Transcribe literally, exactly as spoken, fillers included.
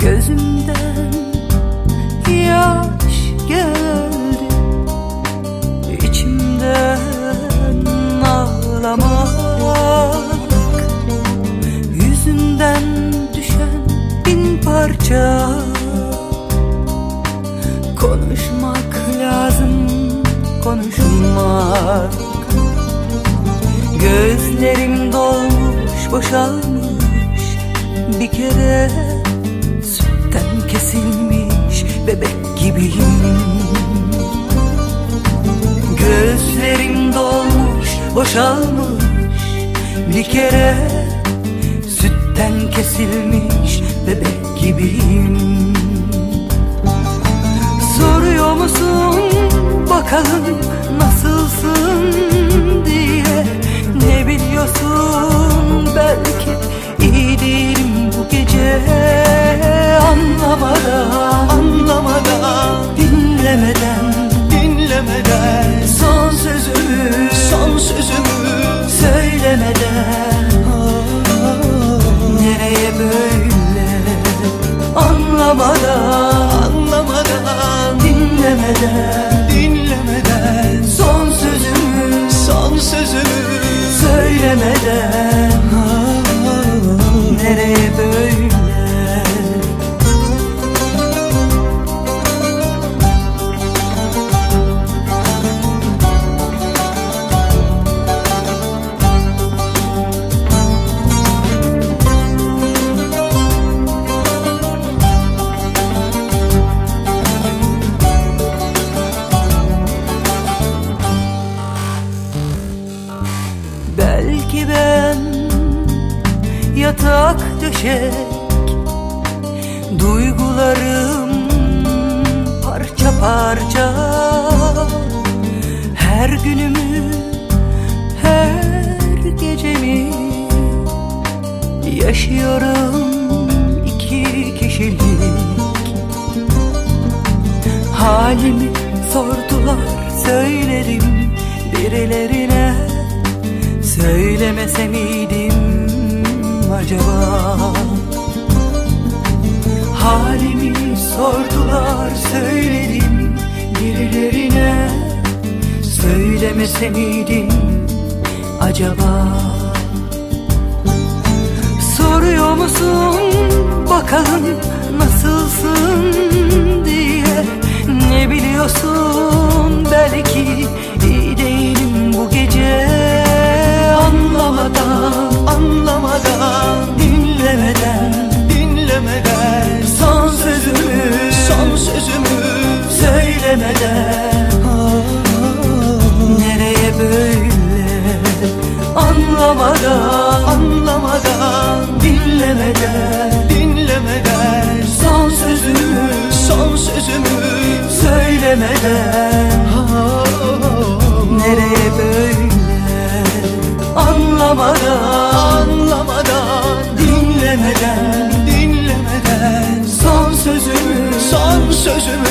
Gözümden yaş geldi, içimden ağlamak, yüzünden düşen bin parça. Konuşmak lazım, konuşmak. Gözlerim dolmuş, boşalmış bir kere. Kesilmiş bebek gibiyim. Gözlerim dolmuş, boşalmış bir kere. Sütten kesilmiş bebek gibiyim. Soruyor musun bakalım nasılsın diye? Ne biliyorsun, belki iyi değilim bu gece. Anlamadan, anlamadan, dinlemeden, dinlemeden, son sözümü, son sözümü söylemeden. Nereye böyle? Anlamadan, anlamadan, dinlemeden, dinlemeden, son sözümü, son sözümü söylemeden. Nereye böyle? Belki ben yatak döşek, duygularım parça parça. Her günümü, her gecemi yaşıyorum iki kişilik. Halimi sordular, söylerim birilerine. Söylemese miydim acaba? Halimi sordular, söyledim birilerine. Söylemese miydim acaba? Soruyor musun bakalım nasılsın diye? Ne biliyorsun, belki iyi değilim bu gece. Anlamadan, anlamadan, dinlemeden, dinlemeden, son sözümü, son sözümü söylemeden. Nereye böyle? Anlamadan, anlamadan, dinlemeden, dinlemeden, son sözümü, son sözümü söylemeden. Nereye böyle? Anlamadan, anlamadan, dinlemeden, dinlemeden, son sözümü, son sözümü